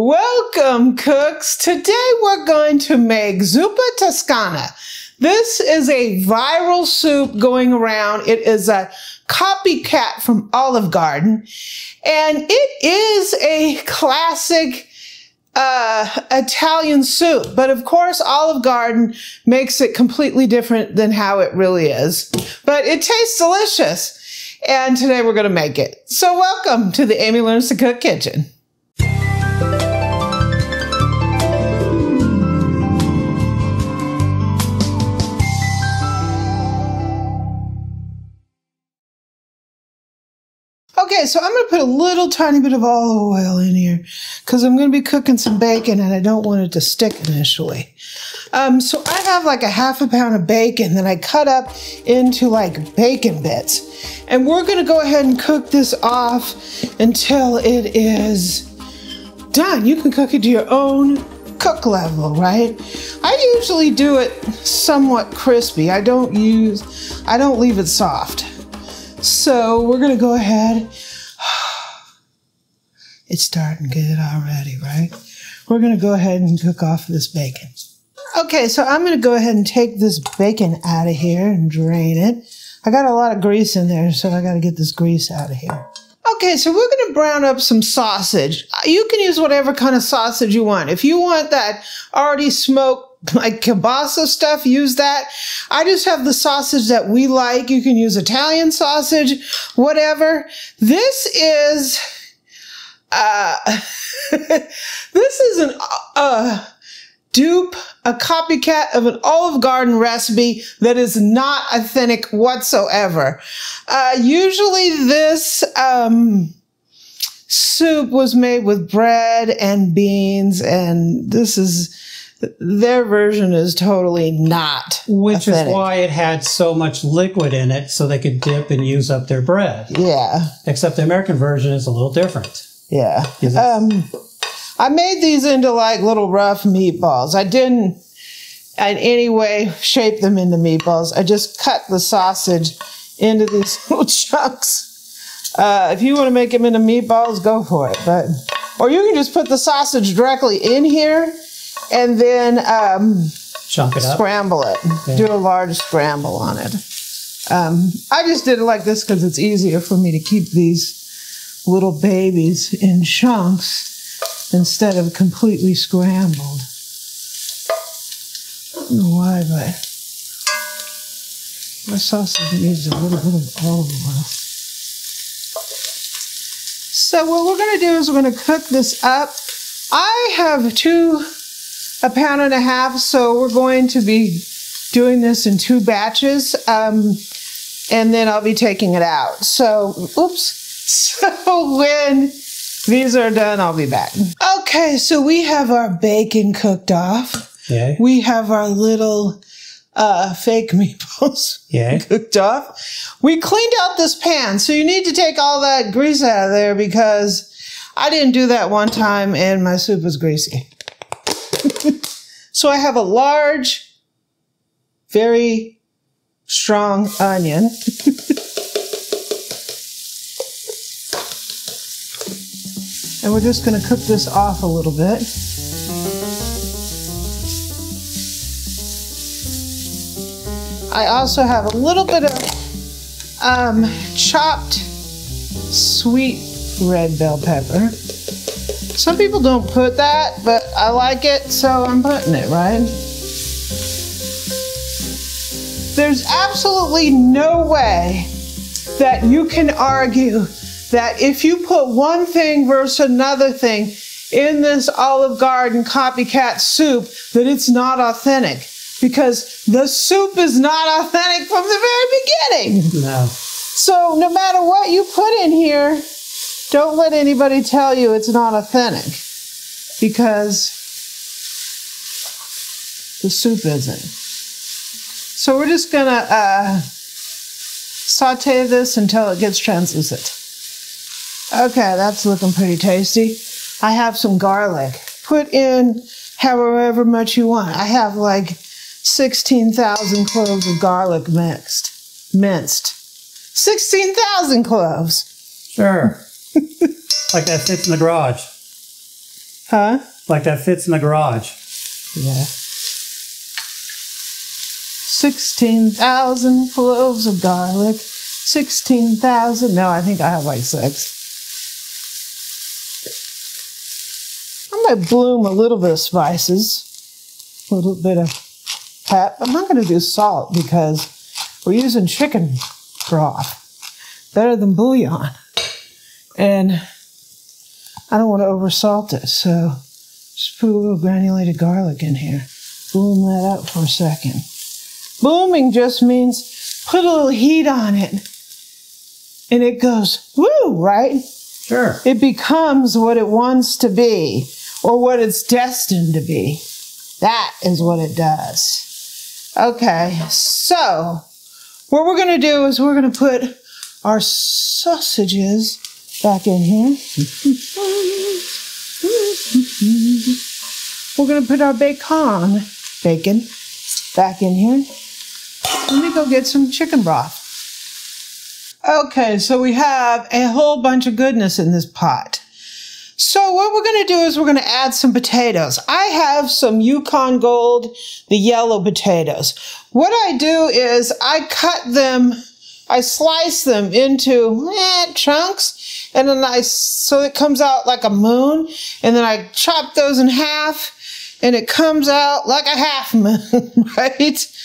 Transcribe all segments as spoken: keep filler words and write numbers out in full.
Welcome, cooks! Today we're going to make Zuppa Toscana. This is a viral soup going around. It is a copycat from Olive Garden, and it is a classic Uh, Italian soup, but of course Olive Garden makes it completely different than how it really is. But it tastes delicious, and today we're going to make it. So welcome to the Amy Learns to Cook kitchen. Okay, so I'm going to put a little tiny bit of olive oil in here because I'm going to be cooking some bacon and I don't want it to stick initially. Um, so I have like a half a pound of bacon that I cut up into like bacon bits. And we're going to go ahead and cook this off until it is done. You can cook it to your own cook level, right? I usually do it somewhat crispy. I don't use, I don't leave it soft. So we're going to go ahead. It's starting good already, right? We're going to go ahead and cook off this bacon. Okay, so I'm going to go ahead and take this bacon out of here and drain it. I got a lot of grease in there, so I got to get this grease out of here. Okay, so we're going to brown up some sausage. You can use whatever kind of sausage you want. If you want that already smoked, like kielbasa stuff, use that. I just have the sausage that we like. You can use Italian sausage, whatever. This is, uh, this is an, uh, dupe, a copycat of an Olive Garden recipe that is not authentic whatsoever. Uh, usually this, um, soup was made with bread and beans, and this is, their version is totally not Which authentic. Is why it had so much liquid in it, so they could dip and use up their bread. Yeah. Except the American version is a little different. Yeah. Um, I made these into like little rough meatballs. I didn't in any way shape them into meatballs. I just cut the sausage into these little chunks. Uh, if you want to make them into meatballs, go for it. But Or you can just put the sausage directly in here. And then um, chunk it up. Scramble it. Yeah. Do a large scramble on it. Um, I just did it like this because it's easier for me to keep these little babies in chunks instead of completely scrambled. I don't know why, but my sausage needs a little bit of olive oil. So what we're going to do is we're going to cook this up. I have two... a pound and a half, so we're going to be doing this in two batches, um, and then I'll be taking it out. So, oops, so when these are done, I'll be back. Okay, so we have our bacon cooked off. Yeah. We have our little uh, fake meatballs yeah. cooked off. We cleaned out this pan, so you need to take all that grease out of there because I didn't do that one time and my soup was greasy. So I have a large, very strong onion. And we're just going to cook this off a little bit. I also have a little bit of um, chopped sweet red bell pepper. Some people don't put that, but I like it, so I'm putting it, right? There's absolutely no way that you can argue that if you put one thing versus another thing in this Olive Garden copycat soup, that it's not authentic, because the soup is not authentic from the very beginning. No. So no matter what you put in here, don't let anybody tell you it's not authentic, because the soup isn't. So we're just going to uh, saute this until it gets translucent. Okay, that's looking pretty tasty. I have some garlic. Put in however much you want. I have like sixteen thousand cloves of garlic mixed, minced. sixteen thousand cloves. Sure. Like that sits in the garage. Huh? Like that fits in the garage. Yeah. sixteen thousand cloves of garlic. sixteen thousand. No, I think I have like six. I might bloom a little bit of spices. A little bit of pep. I'm not going to do salt because we're using chicken broth. Better than bouillon. And I don't want to oversalt it, so just put a little granulated garlic in here. Bloom that up for a second. Blooming just means put a little heat on it, and it goes, woo, right? Sure. It becomes what it wants to be, or what it's destined to be. That is what it does. Okay, so what we're going to do is we're going to put our sausages back in here. We're going to put our bacon, bacon back in here. Let me go get some chicken broth. Okay, so we have a whole bunch of goodness in this pot. So what we're going to do is we're going to add some potatoes. I have some Yukon Gold, the yellow potatoes. What I do is I cut them, I slice them into eh, chunks, and then I, so it comes out like a moon, and then I chop those in half, and it comes out like a half moon, right?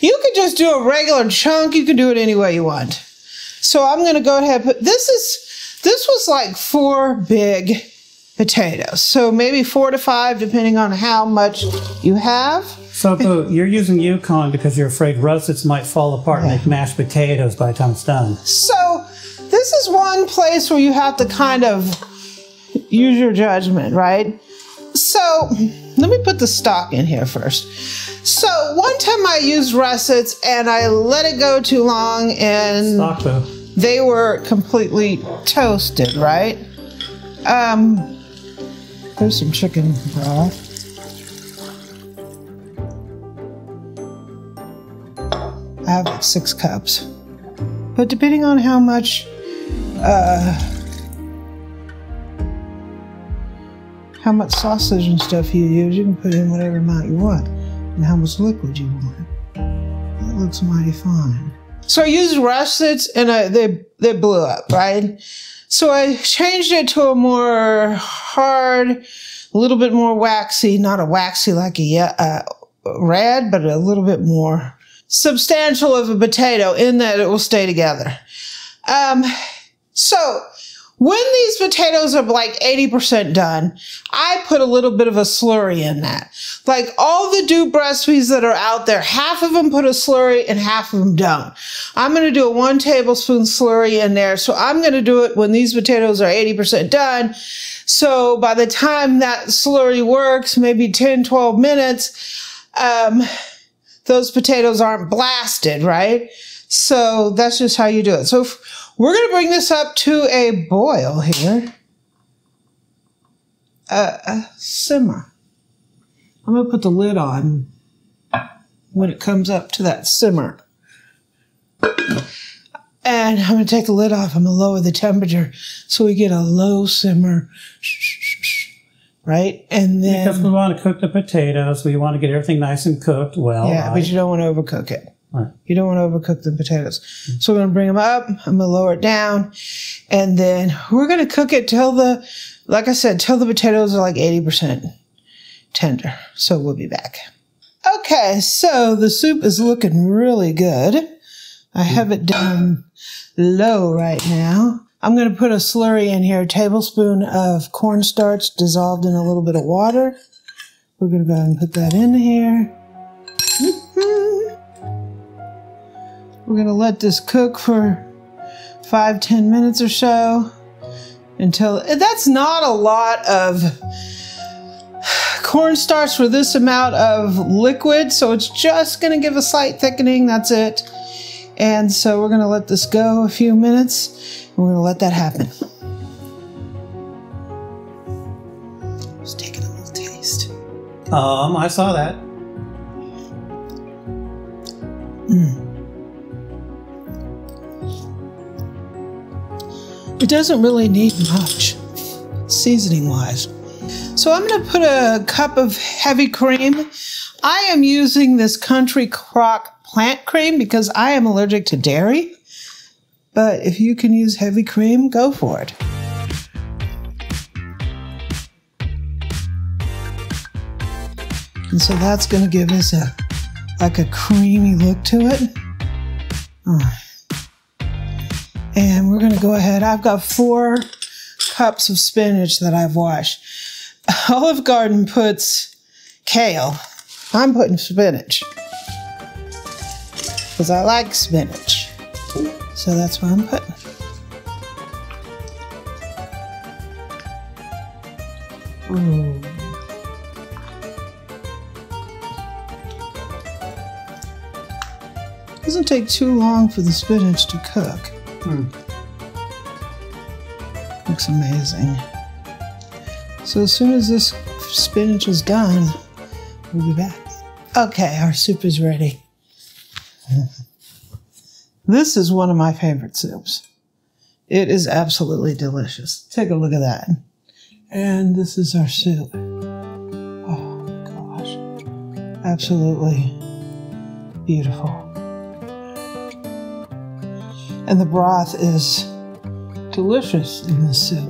You could just do a regular chunk. You can do it any way you want. So I'm going to go ahead and put, this is, this was like four big potatoes. So maybe four to five, depending on how much you have. So Boo, you're using Yukon because you're afraid russets might fall apart and make mashed potatoes by the time it's done. So this is one place where you have to kind of use your judgment, right? So let me put the stock in here first. So one time I used russets and I let it go too long and stock, they were completely toasted, right? Um, there's some chicken broth. I have like six cups, but depending on how much, uh, how much sausage and stuff you use, you can put in whatever amount you want, and how much liquid you want. That looks mighty fine. So I used russets, and I, they they blew up, right? So I changed it to a more hard, a little bit more waxy, not a waxy like a uh, red, but a little bit more substantial of a potato in that it will stay together. Um, so when these potatoes are like eighty percent done, I put a little bit of a slurry in that. Like all the dupe recipes that are out there, half of them put a slurry and half of them don't. I'm going to do a one tablespoon slurry in there. So I'm going to do it when these potatoes are eighty percent done. So by the time that slurry works, maybe ten, twelve minutes, um, those potatoes aren't blasted, right? So that's just how you do it. So if we're going to bring this up to a boil here. Uh, uh, simmer. I'm going to put the lid on when it comes up to that simmer. And I'm going to take the lid off. I'm going to lower the temperature so we get a low simmer. Right? And then, because we want to cook the potatoes, we want to get everything nice and cooked well. Yeah, right? But you don't want to overcook it. Right. You don't want to overcook the potatoes. Mm-hmm. So we're going to bring them up. I'm going to lower it down. And then we're going to cook it till the, like I said, till the potatoes are like eighty percent tender. So we'll be back. Okay, so the soup is looking really good. I have it down low right now. I'm going to put a slurry in here, a tablespoon of cornstarch dissolved in a little bit of water. We're going to go ahead and put that in here. Mm-hmm. We're going to let this cook for five, ten minutes or so until, that's not a lot of cornstarch for this amount of liquid, so it's just going to give a slight thickening, that's it. And so we're going to let this go a few minutes. We're going to let that happen. Just taking a little taste. Um, I saw that. Mm. It doesn't really need much seasoning-wise. So I'm going to put a cup of heavy cream. I am using this Country Crock plant cream because I am allergic to dairy. But if you can use heavy cream, go for it. And so that's going to give us a like a creamy look to it. Oh. And we're going to go ahead. I've got four cups of spinach that I've washed. Olive Garden puts kale. I'm putting spinach because I like spinach. So that's what I'm putting. Ooh. Doesn't take too long for the spinach to cook. Hmm. Looks amazing. So as soon as this spinach is done, we'll be back. Okay, our soup is ready. This is one of my favorite soups. It is absolutely delicious. Take a look at that. And this is our soup. Oh gosh, absolutely beautiful. And the broth is delicious in this soup.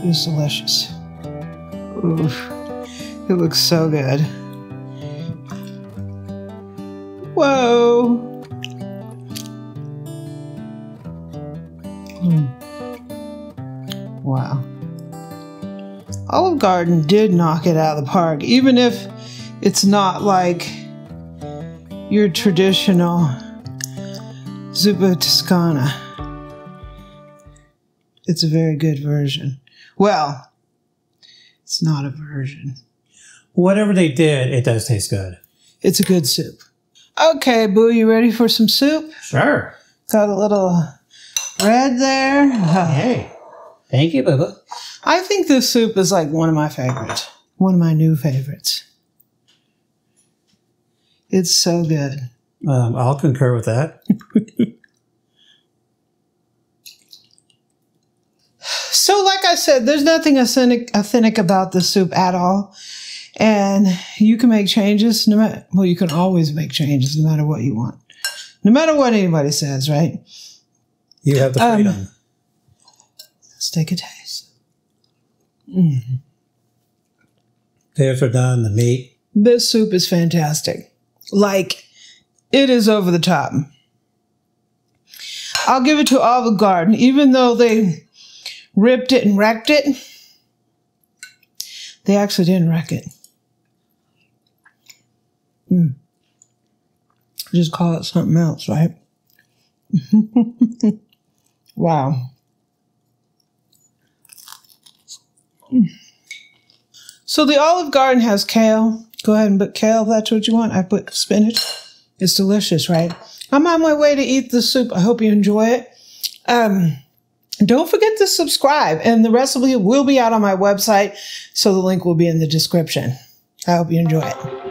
It is delicious. Oof, it looks so good. Whoa! Mm. Wow. Olive Garden did knock it out of the park, even if it's not like your traditional Zuppa Toscana. It's a very good version. Well, it's not a version. Whatever they did, it does taste good. It's a good soup. Okay, Boo, you ready for some soup? Sure. Got a little bread there. Oh, hey. Thank you, Bubba. I think this soup is like one of my favorites. One of my new favorites. It's so good. Um, I'll concur with that. So like I said, there's nothing authentic, authentic about the soup at all. And you can make changes, no matter, well, you can always make changes no matter what you want. No matter what anybody says, right? You have the freedom. Um, let's take a taste. Mm. Potatoes are done, the meat. This soup is fantastic. Like, it is over the top. I'll give it to Olive Garden, even though they ripped it and wrecked it. They actually didn't wreck it. Mm. Just call it something else, right? Wow. Mm. So the Olive Garden has kale. Go ahead and put kale if that's what you want. I put spinach. It's delicious, right? I'm on my way to eat the soup. I hope you enjoy it. Um... Don't forget to subscribe, and the recipe will be out on my website, so the link will be in the description. I hope you enjoy it.